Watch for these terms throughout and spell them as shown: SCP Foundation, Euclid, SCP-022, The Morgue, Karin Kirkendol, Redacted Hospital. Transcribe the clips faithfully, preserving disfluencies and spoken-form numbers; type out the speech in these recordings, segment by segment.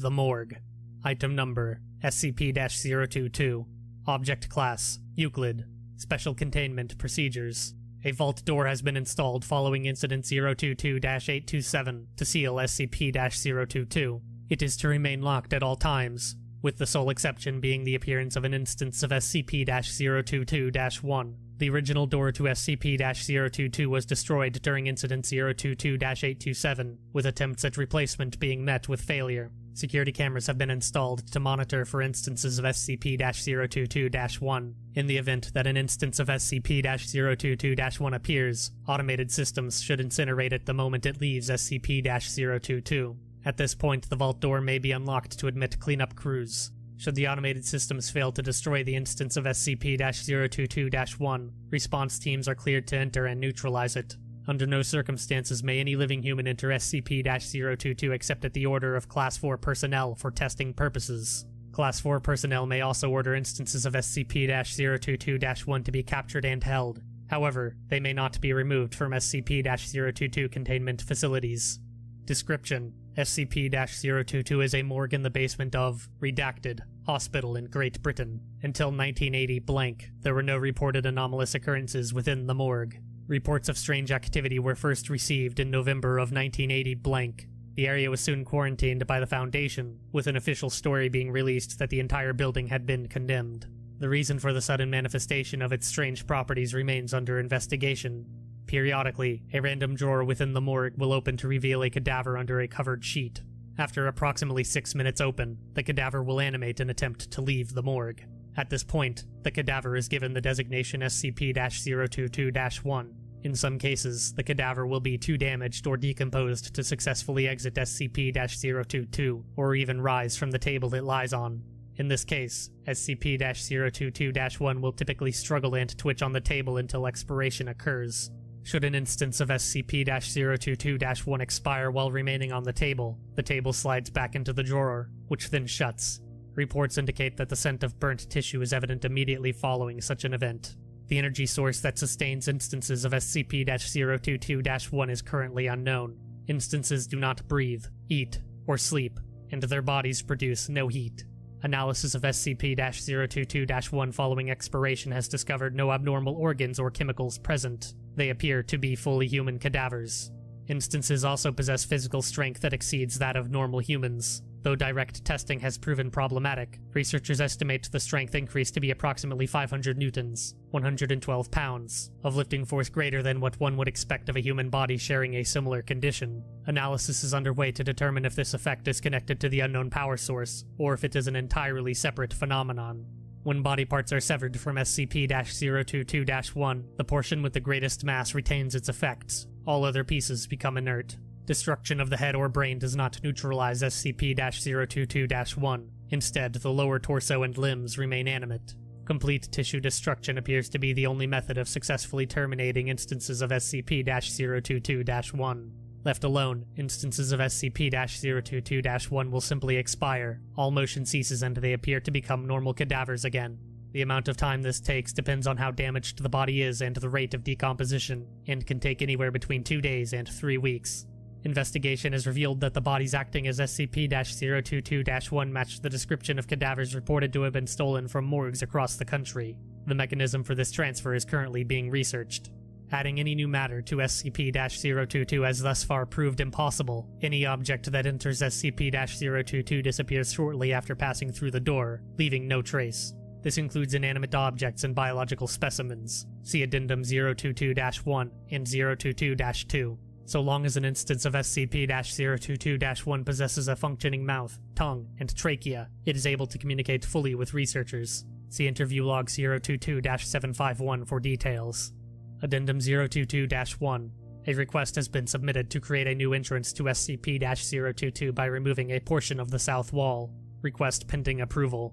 The Morgue. Item number, S C P zero two two. Object class, Euclid. Special containment procedures. A vault door has been installed following Incident zero two two dash eight two seven to seal S C P zero two two. It is to remain locked at all times, with the sole exception being the appearance of an instance of S C P zero two two dash one. The original door to S C P zero two two was destroyed during Incident zero two two dash eight two seven, with attempts at replacement being met with failure. Security cameras have been installed to monitor for instances of S C P zero two two dash one. In the event that an instance of S C P zero two two dash one appears, automated systems should incinerate it the moment it leaves S C P zero two two. At this point, the vault door may be unlocked to admit cleanup crews. Should the automated systems fail to destroy the instance of S C P zero two two dash one, response teams are cleared to enter and neutralize it. Under no circumstances may any living human enter S C P zero two two except at the order of Class four personnel for testing purposes. Class four personnel may also order instances of S C P zero two two dash one to be captured and held. However, they may not be removed from S C P zero two two containment facilities. Description: S C P zero two two is a morgue in the basement of Redacted Hospital in Great Britain. Until nineteen eighty blank, there were no reported anomalous occurrences within the morgue. Reports of strange activity were first received in November of nineteen eighty blank. The area was soon quarantined by the Foundation, with an official story being released that the entire building had been condemned. The reason for the sudden manifestation of its strange properties remains under investigation. Periodically, a random drawer within the morgue will open to reveal a cadaver under a covered sheet. After approximately six minutes open, the cadaver will animate and attempt to leave the morgue. At this point, the cadaver is given the designation S C P zero two two dash one. In some cases, the cadaver will be too damaged or decomposed to successfully exit S C P zero two two, or even rise from the table it lies on. In this case, S C P zero two two dash one will typically struggle and twitch on the table until expiration occurs. Should an instance of S C P zero two two dash one expire while remaining on the table, the table slides back into the drawer, which then shuts. Reports indicate that the scent of burnt tissue is evident immediately following such an event. The energy source that sustains instances of S C P zero two two dash one is currently unknown. Instances do not breathe, eat, or sleep, and their bodies produce no heat. Analysis of S C P zero two two dash one following expiration has discovered no abnormal organs or chemicals present. They appear to be fully human cadavers. Instances also possess physical strength that exceeds that of normal humans. Though direct testing has proven problematic, researchers estimate the strength increase to be approximately five hundred newtons, one hundred twelve pounds, of lifting force greater than what one would expect of a human body sharing a similar condition. Analysis is underway to determine if this effect is connected to the unknown power source, or if it is an entirely separate phenomenon. When body parts are severed from S C P zero two two dash one, the portion with the greatest mass retains its effects. All other pieces become inert. Destruction of the head or brain does not neutralize S C P zero two two dash one. Instead, the lower torso and limbs remain animate. Complete tissue destruction appears to be the only method of successfully terminating instances of S C P zero two two dash one. Left alone, instances of S C P zero two two dash one will simply expire. All motion ceases and they appear to become normal cadavers again. The amount of time this takes depends on how damaged the body is and the rate of decomposition, and can take anywhere between two days and three weeks. Investigation has revealed that the bodies acting as S C P zero two two dash one match the description of cadavers reported to have been stolen from morgues across the country. The mechanism for this transfer is currently being researched. Adding any new matter to S C P zero two two has thus far proved impossible. Any object that enters S C P zero two two disappears shortly after passing through the door, leaving no trace. This includes inanimate objects and biological specimens. See Addendum zero two two dash one and zero two two dash two. So long as an instance of S C P zero two two dash one possesses a functioning mouth, tongue, and trachea, it is able to communicate fully with researchers. See Interview Log zero two two dash seven five one for details. Addendum zero two two dash one. A request has been submitted to create a new entrance to S C P zero two two by removing a portion of the south wall. Request pending approval.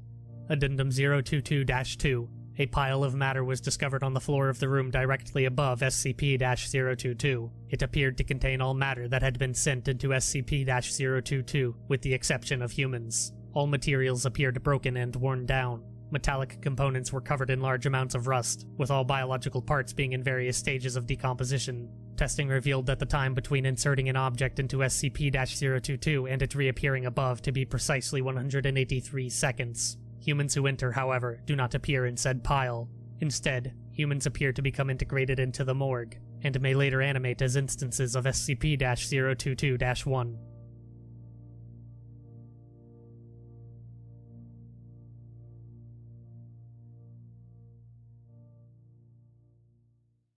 Addendum zero two two dash two. A pile of matter was discovered on the floor of the room directly above S C P zero two two. It appeared to contain all matter that had been sent into S C P zero two two, with the exception of humans. All materials appeared broken and worn down. Metallic components were covered in large amounts of rust, with all biological parts being in various stages of decomposition. Testing revealed that the time between inserting an object into S C P zero two two and it reappearing above to be precisely one hundred eighty-three seconds. Humans who enter, however, do not appear in said pile. Instead, humans appear to become integrated into the morgue, and may later animate as instances of S C P zero two two dash one.